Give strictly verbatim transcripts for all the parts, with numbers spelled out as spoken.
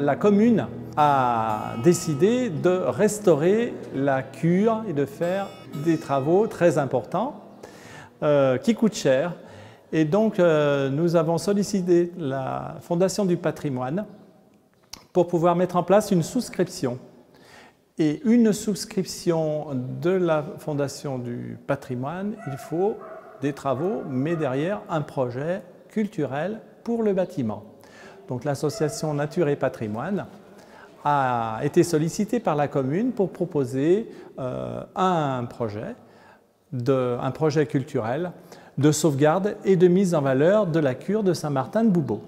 la commune a décidé de restaurer la cure et de faire des travaux très importants euh, qui coûtent cher. Et donc, euh, nous avons sollicité la Fondation du Patrimoine pour pouvoir mettre en place une souscription. Et une souscription de la Fondation du Patrimoine, il faut des travaux, mais derrière un projet culturel pour le bâtiment. Donc l'association Nature et Patrimoine a été sollicitée par la commune pour proposer euh, un, projet de, un projet culturel de sauvegarde et de mise en valeur de la cure de Saint-Martin-de-Boubaux.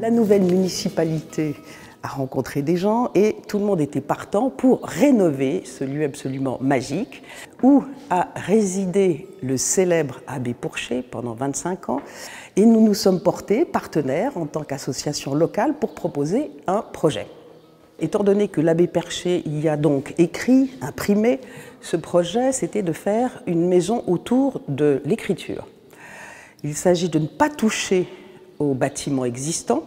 La nouvelle municipalité a rencontré des gens et tout le monde était partant pour rénover ce lieu absolument magique où a résidé le célèbre abbé Pourcher pendant vingt-cinq ans. Et nous nous sommes portés partenaires en tant qu'association locale pour proposer un projet. Étant donné que l'abbé Pourcher y a donc écrit, imprimé, ce projet c'était de faire une maison autour de l'écriture. Il s'agit de ne pas toucher aux bâtiments existants.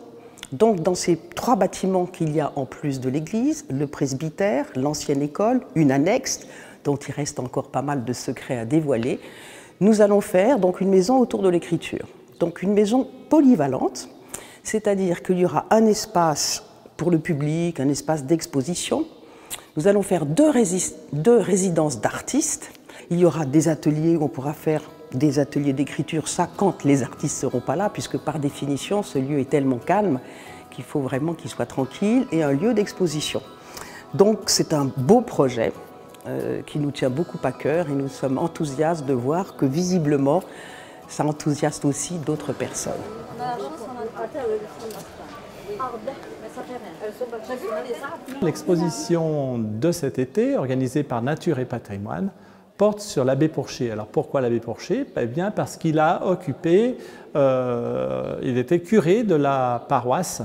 Donc dans ces trois bâtiments qu'il y a en plus de l'église, le presbytère, l'ancienne école, une annexe dont il reste encore pas mal de secrets à dévoiler, nous allons faire donc une maison autour de l'écriture. Donc une maison polyvalente, c'est-à-dire qu'il y aura un espace pour le public, un espace d'exposition. Nous allons faire deux, deux résidences d'artistes. Il y aura des ateliers où on pourra faire des ateliers d'écriture, ça quand les artistes ne seront pas là, puisque par définition ce lieu est tellement calme qu'il faut vraiment qu'il soit tranquille et un lieu d'exposition. Donc c'est un beau projet euh, qui nous tient beaucoup à cœur et nous sommes enthousiastes de voir que visiblement ça enthousiaste aussi d'autres personnes. L'exposition de cet été, organisée par Nature et Patrimoine, porte sur l'abbé Pourcher. Alors pourquoi l'abbé Pourcher? Eh bien parce qu'il a occupé, euh, il était curé de la paroisse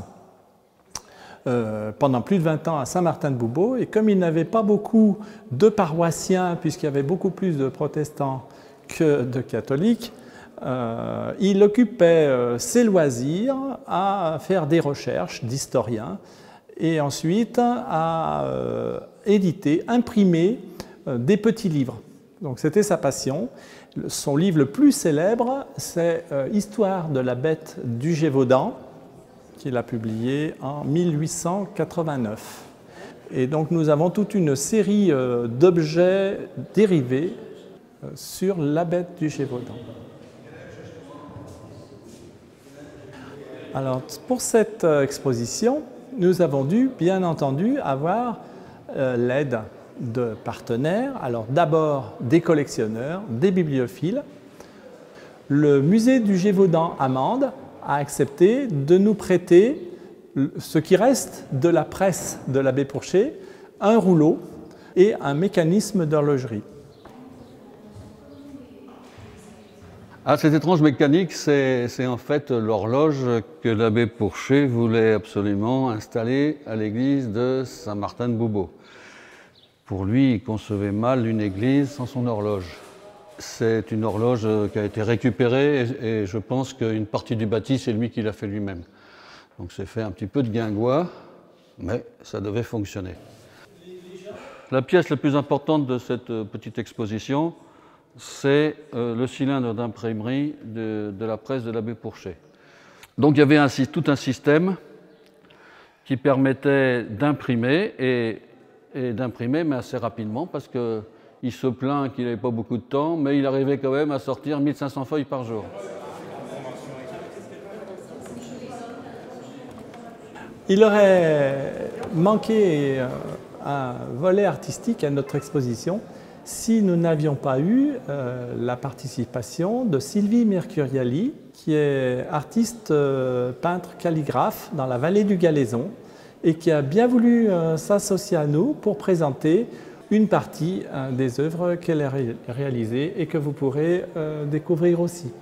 euh, pendant plus de vingt ans à Saint-Martin-de-Boubaux, et comme il n'avait pas beaucoup de paroissiens, puisqu'il y avait beaucoup plus de protestants que de catholiques, euh, il occupait euh, ses loisirs à faire des recherches d'historiens et ensuite à euh, éditer, imprimer euh, des petits livres. Donc c'était sa passion. Son livre le plus célèbre, c'est euh, « Histoire de la bête du Gévaudan » qu'il a publié en mille huit cent quatre-vingt-neuf. Et donc nous avons toute une série euh, d'objets dérivés euh, sur la bête du Gévaudan. Alors pour cette euh, exposition, nous avons dû bien entendu avoir euh, l'aide de partenaires, alors d'abord des collectionneurs, des bibliophiles. Le musée du Gévaudan à Mende a accepté de nous prêter ce qui reste de la presse de l'abbé Pourcher, un rouleau et un mécanisme d'horlogerie. Ah, cette étrange mécanique, c'est en fait l'horloge que l'abbé Pourcher voulait absolument installer à l'église de Saint-Martin-de-Boubaux. Pour lui, il concevait mal une église sans son horloge. C'est une horloge qui a été récupérée et, et je pense qu'une partie du bâti, c'est lui qui l'a fait lui-même. Donc c'est fait un petit peu de guingois, mais ça devait fonctionner. La pièce la plus importante de cette petite exposition, c'est euh, le cylindre d'imprimerie de, de la presse de l'abbé Pourcher. Donc il y avait un, tout un système qui permettait d'imprimer et et d'imprimer, mais assez rapidement, parce qu'il se plaint qu'il n'avait pas beaucoup de temps, mais il arrivait quand même à sortir mille cinq cents feuilles par jour. Il aurait manqué un volet artistique à notre exposition si nous n'avions pas eu la participation de Sylvie Mercuriali, qui est artiste peintre calligraphe dans la vallée du Galaison, et qui a bien voulu euh, s'associer à nous pour présenter une partie euh, des œuvres qu'elle a ré réalisées et que vous pourrez euh, découvrir aussi.